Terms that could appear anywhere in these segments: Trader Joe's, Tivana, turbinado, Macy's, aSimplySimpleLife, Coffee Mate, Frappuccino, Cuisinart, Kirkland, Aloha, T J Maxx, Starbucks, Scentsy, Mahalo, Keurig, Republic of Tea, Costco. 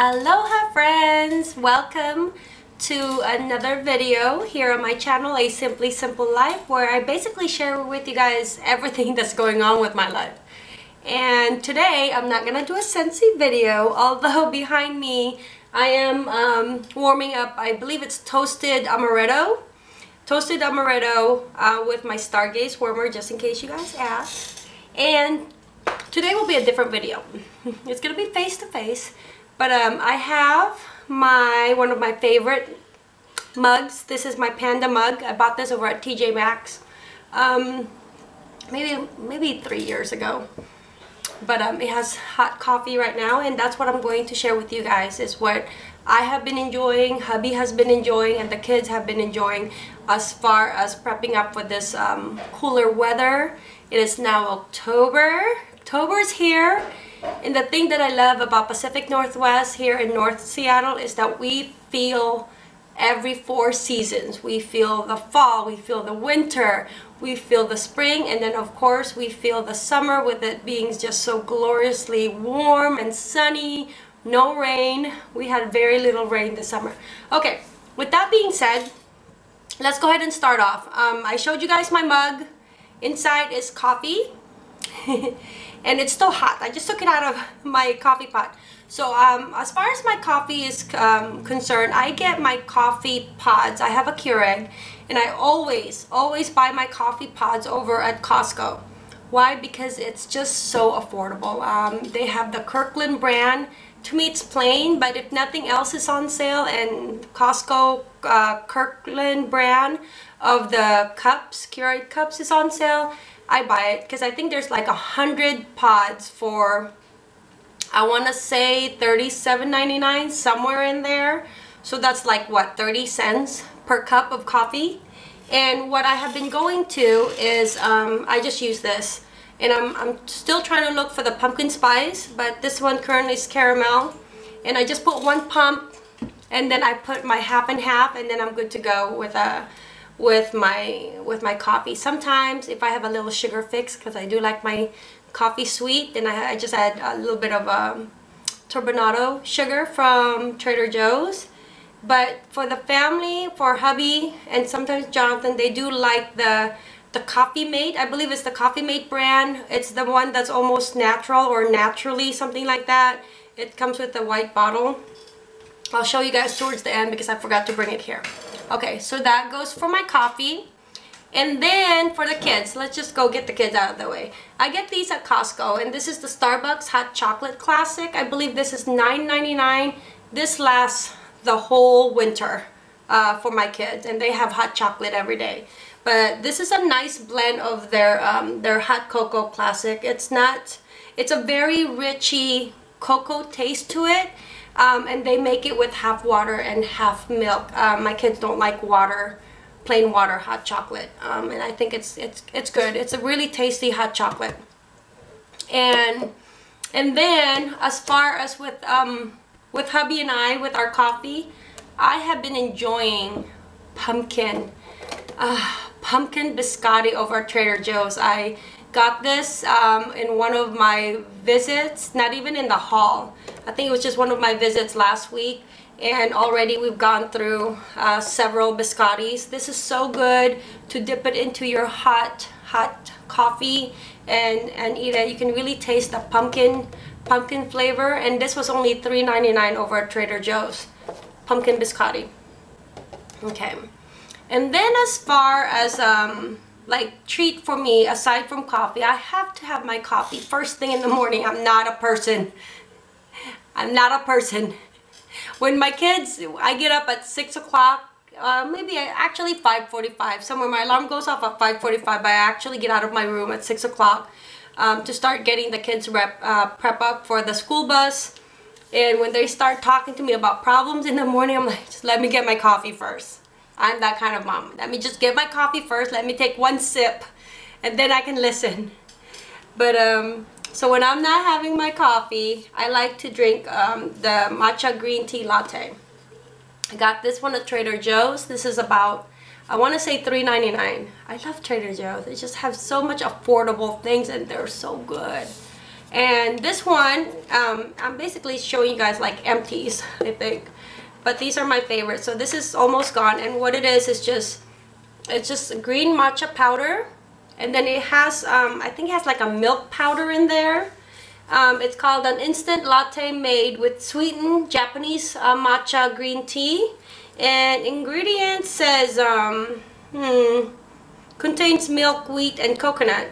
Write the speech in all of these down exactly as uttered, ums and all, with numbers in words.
Aloha friends! Welcome to another video here on my channel, A Simply Simple Life, where I basically share with you guys everything that's going on with my life. And today I'm not gonna do a Scentsy video, although behind me I am um, warming up, I believe it's toasted amaretto. Toasted amaretto uh, with my Stargaze warmer, just in case you guys asked. And today will be a different video. It's gonna be face to face. But um, I have my one of my favorite mugs. This is my panda mug. I bought this over at T J Maxx, um, maybe maybe three years ago. But um, it has hot coffee right now, and that's what I'm going to share with you guys. Is what I have been enjoying, hubby has been enjoying, and the kids have been enjoying as far as prepping up for this um, cooler weather. It is now October. October is here. And the thing that I love about Pacific Northwest here in North Seattle is that we feel every four seasons. We feel the fall, we feel the winter, we feel the spring, and then of course we feel the summer with it being just so gloriously warm and sunny, no rain. We had very little rain this summer. Okay, with that being said, let's go ahead and start off. Um, I showed you guys my mug. Inside is coffee. And it's still hot. I just took it out of my coffee pot. So um, as far as my coffee is um, concerned, I get my coffee pods. I have a Keurig, and I always, always buy my coffee pods over at Costco. Why? Because it's just so affordable. Um, they have the Kirkland brand. To me, it's plain, but if nothing else is on sale, and Costco uh, Kirkland brand of the cups, Keurig cups is on sale, I buy it because I think there's like a hundred pods for, I want to say thirty-seven ninety-nine, somewhere in there. So that's like what, thirty cents per cup of coffee. And what I have been going to is um, I just use this, and I'm, I'm still trying to look for the pumpkin spice, but this one currently is caramel, and I just put one pump and then I put my half and half, and then I'm good to go with a with my with my coffee. Sometimes if I have a little sugar fix, because I do like my coffee sweet, then I, I just add a little bit of um, turbinado sugar from Trader Joe's. But for the family, for hubby, and sometimes Jonathan, they do like the the Coffee Mate. I believe it's the Coffee Mate brand. It's the one that's almost natural or naturally, something like that. It comes with the white bottle. I'll show you guys towards the end because I forgot to bring it here. Okay, so that goes for my coffee. And then for the kids, let's just go get the kids out of the way. I get these at Costco, and this is the Starbucks Hot Chocolate Classic. I believe this is nine ninety-nine. This lasts the whole winter uh, for my kids, and they have hot chocolate every day. But this is a nice blend of their um, their hot cocoa classic. It's not, it's a very richy cocoa taste to it. Um, and they make it with half water and half milk. Um, my kids don't like water, plain water hot chocolate, um, and I think it's it's it's good. It's a really tasty hot chocolate. And and then as far as with um, with hubby and I with our coffee, I have been enjoying pumpkin uh, pumpkin biscotti over at Trader Joe's. I got this um, in one of my visits, not even in the haul. I think it was just one of my visits last week, and already we've gone through uh, several biscottis. This is so good to dip it into your hot, hot coffee and, and eat it. You can really taste the pumpkin, pumpkin flavor, and this was only three ninety-nine over at Trader Joe's, pumpkin biscotti. Okay, and then as far as um, like treat for me, aside from coffee, I have to have my coffee first thing in the morning. I'm not a person. I'm not a person. When my kids, I get up at six o'clock, uh, maybe actually five forty-five, somewhere. My alarm goes off at five forty-five, but I actually get out of my room at six o'clock um, to start getting the kids rep, uh, prep up for the school bus. And when they start talking to me about problems in the morning, I'm like, just let me get my coffee first. I'm that kind of mom. Let me just get my coffee first. Let me take one sip, and then I can listen. But, um... So when I'm not having my coffee, I like to drink um, the matcha green tea latte. I got this one at Trader Joe's. This is about, I want to say three ninety-nine. I love Trader Joe's. They just have so much affordable things, and they're so good. And this one, um, I'm basically showing you guys like empties, I think. But these are my favorites. So this is almost gone, and what it is is just, it's just green matcha powder, and then it has, um, I think it has like a milk powder in there. Um, it's called an instant latte made with sweetened Japanese uh, matcha green tea. And ingredients says, um, hmm, contains milk, wheat, and coconut.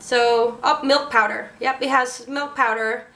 So, oh, milk powder. Yep, it has milk powder.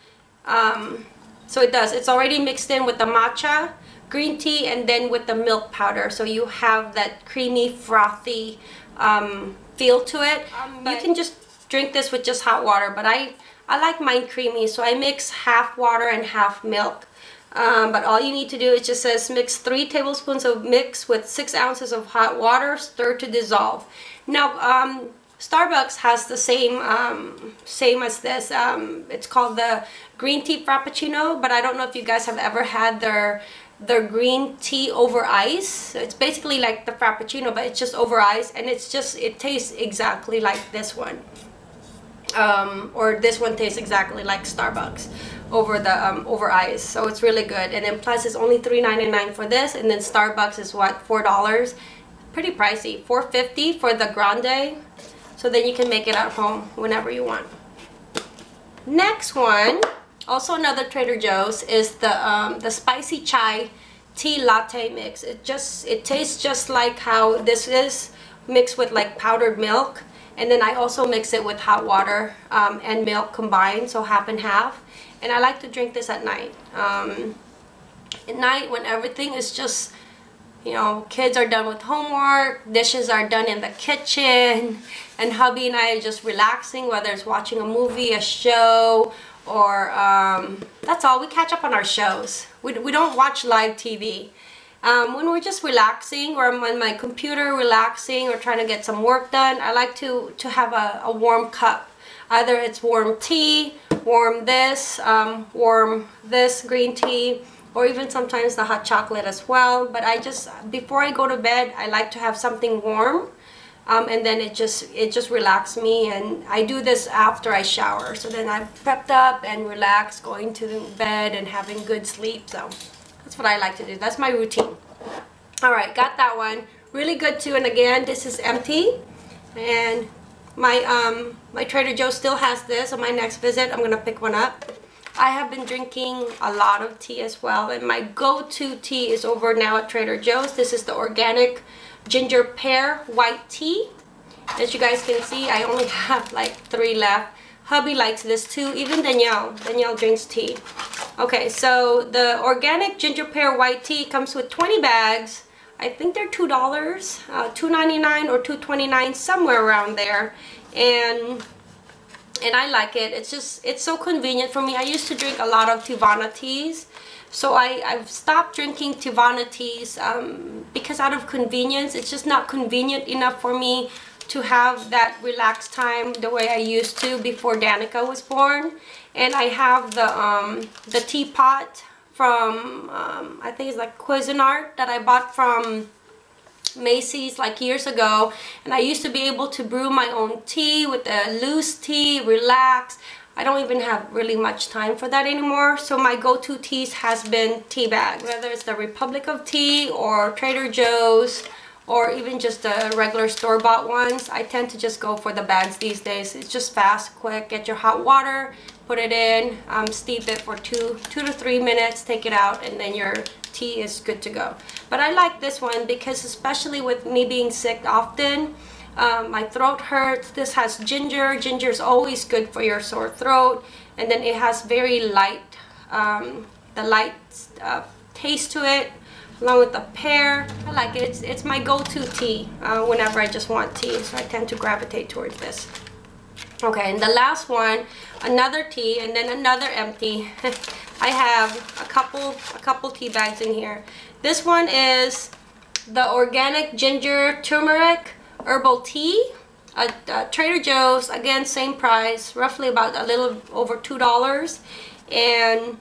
Um, so it does. It's already mixed in with the matcha green tea and then with the milk powder. So you have that creamy, frothy um, feel to it. Um, you can just drink this with just hot water, but I, I like mine creamy, so I mix half water and half milk. Um, but all you need to do is just says mix three tablespoons of mix with six ounces of hot water, stir to dissolve. Now, um, Starbucks has the same, um, same as this. Um, it's called the green tea frappuccino, but I don't know if you guys have ever had their their green tea over ice. So it's basically like the frappuccino, but it's just over ice, and it's just it tastes exactly like this one. Um, or this one tastes exactly like Starbucks over the um, over ice, so it's really good. And then plus it's only three ninety-nine for this, and then Starbucks is what, four dollars? Pretty pricey. Four fifty for the grande. So then you can make it at home whenever you want. Next one, also another Trader Joe's, is the um, the spicy chai tea latte mix. It just it tastes just like how this is, mixed with like powdered milk. And then I also mix it with hot water um, and milk combined, so half and half. And I like to drink this at night. Um, at night when everything is just, you know, kids are done with homework, dishes are done in the kitchen, and hubby and I are just relaxing, whether it's watching a movie, a show, or um, that's all. We catch up on our shows. We, we don't watch live T V. Um, when we're just relaxing, or I'm on my computer relaxing or trying to get some work done, I like to, to have a, a warm cup. Either it's warm tea, warm this, um, warm this green tea, or even sometimes the hot chocolate as well. But I just, before I go to bed, I like to have something warm. Um, and then it just, it just relaxes me, and I do this after I shower. So then I'm prepped up and relaxed, going to bed and having good sleep. So that's what I like to do. That's my routine. All right, got that one. Really good too. And again, this is empty. And my um, my Trader Joe's still has this. On my next visit, I'm gonna pick one up. I have been drinking a lot of tea as well, and my go-to tea is over now at Trader Joe's. This is the organic ginger pear white tea. As you guys can see, I only have like three left. Hubby likes this too, even Danielle. Danielle drinks tea. Okay, so the organic ginger pear white tea comes with twenty bags. I think they're two dollars, uh, two ninety-nine or two twenty-nine, somewhere around there. And and I like it. It's just, it's so convenient for me. I used to drink a lot of Tivana teas. So I, I've stopped drinking Tivana teas um, because out of convenience. It's just not convenient enough for me to have that relaxed time the way I used to before Danica was born. And I have the um, the teapot from, um, I think it's like Cuisinart, that I bought from Macy's like years ago. And I used to be able to brew my own tea with a loose tea, relax. I don't even have really much time for that anymore. So my go-to teas has been tea bags, whether it's the Republic of Tea or Trader Joe's, or even just the regular store-bought ones. I tend to just go for the bags these days. It's just fast, quick. Get your hot water, put it in, um, steep it for two, two to three minutes, take it out, and then your tea is good to go. But I like this one because, especially with me being sick often, um, my throat hurts. This has ginger. Ginger is always good for your sore throat. And then it has very light, um, the light uh, taste to it, along with the pear. I like it. It's, it's my go-to tea uh, whenever I just want tea, so I tend to gravitate towards this. Okay, and the last one, another tea, and then another empty. I have a couple, a couple tea bags in here. This one is the organic ginger turmeric herbal tea at uh, Trader Joe's. Again, same price, roughly about a little over two dollars. And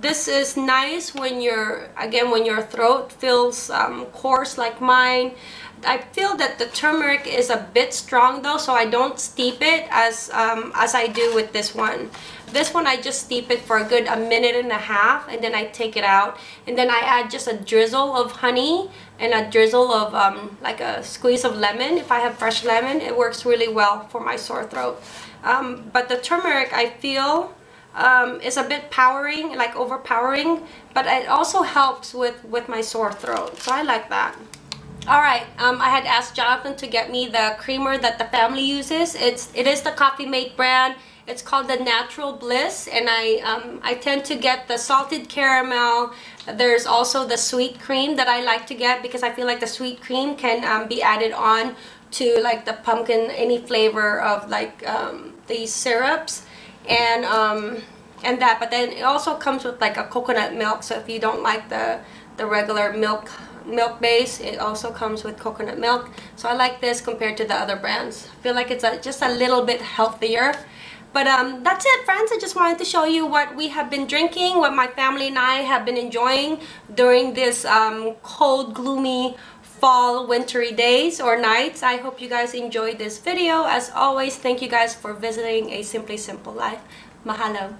This is nice when you're, again, when your throat feels um, coarse like mine. I feel that the turmeric is a bit strong though, so I don't steep it as um, as I do with this one. This one I just steep it for a good a minute and a half, and then I take it out, and then I add just a drizzle of honey and a drizzle of um, like a squeeze of lemon. If I have fresh lemon, it works really well for my sore throat. Um, but the turmeric I feel um, is a bit powering, like overpowering, but it also helps with with my sore throat, so I like that. Alright, um, I had asked Jonathan to get me the creamer that the family uses. It's, it is the Coffee Mate brand. It's called the Natural Bliss, and I, um, I tend to get the salted caramel. There's also the sweet cream that I like to get because I feel like the sweet cream can um, be added on to like the pumpkin, any flavor of like um, these syrups and, um, and that. But then it also comes with like a coconut milk, so if you don't like the, the regular milk, milk base, it also comes with coconut milk. So I like this compared to the other brands. I feel like it's a, just a little bit healthier. But um, that's it, friends. I just wanted to show you what we have been drinking, what my family and I have been enjoying during this um, cold, gloomy fall, wintry days or nights. I hope you guys enjoyed this video. As always, thank you guys for visiting A Simply Simple Life. Mahalo.